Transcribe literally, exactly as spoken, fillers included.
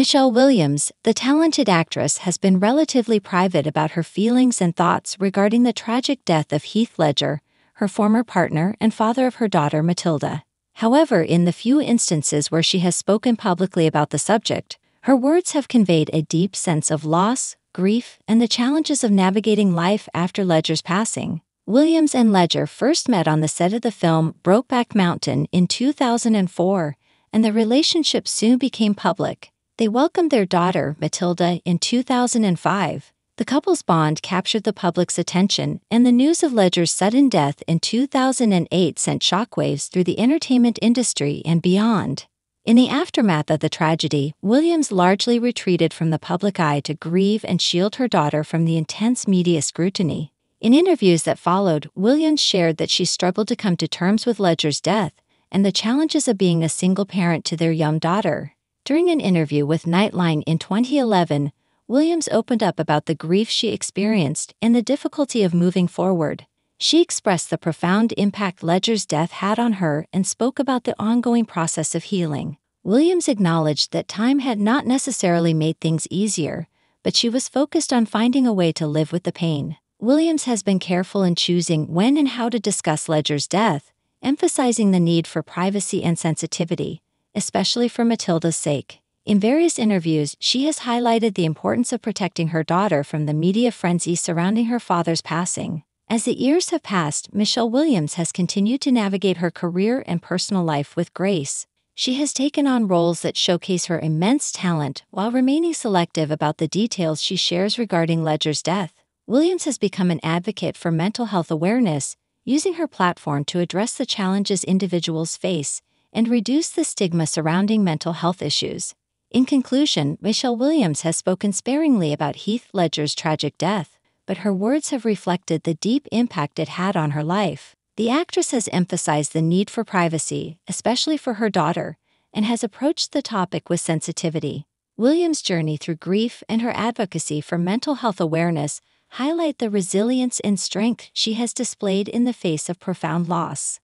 Michelle Williams, the talented actress, has been relatively private about her feelings and thoughts regarding the tragic death of Heath Ledger, her former partner and father of her daughter Matilda. However, in the few instances where she has spoken publicly about the subject, her words have conveyed a deep sense of loss, grief, and the challenges of navigating life after Ledger's passing. Williams and Ledger first met on the set of the film Brokeback Mountain in two thousand four, and their relationship soon became public. They welcomed their daughter, Matilda, in two thousand five. The couple's bond captured the public's attention, and the news of Ledger's sudden death in two thousand eight sent shockwaves through the entertainment industry and beyond. In the aftermath of the tragedy, Williams largely retreated from the public eye to grieve and shield her daughter from the intense media scrutiny. In interviews that followed, Williams shared that she struggled to come to terms with Ledger's death and the challenges of being a single parent to their young daughter. During an interview with Nightline in twenty eleven, Williams opened up about the grief she experienced and the difficulty of moving forward. She expressed the profound impact Ledger's death had on her and spoke about the ongoing process of healing. Williams acknowledged that time had not necessarily made things easier, but she was focused on finding a way to live with the pain. Williams has been careful in choosing when and how to discuss Ledger's death, emphasizing the need for privacy and sensitivity, especially for Matilda's sake. In various interviews, she has highlighted the importance of protecting her daughter from the media frenzy surrounding her father's passing. As the years have passed, Michelle Williams has continued to navigate her career and personal life with grace. She has taken on roles that showcase her immense talent while remaining selective about the details she shares regarding Ledger's death. Williams has become an advocate for mental health awareness, using her platform to address the challenges individuals face and reduce the stigma surrounding mental health issues. In conclusion, Michelle Williams has spoken sparingly about Heath Ledger's tragic death, but her words have reflected the deep impact it had on her life. The actress has emphasized the need for privacy, especially for her daughter, and has approached the topic with sensitivity. Williams' journey through grief and her advocacy for mental health awareness highlight the resilience and strength she has displayed in the face of profound loss.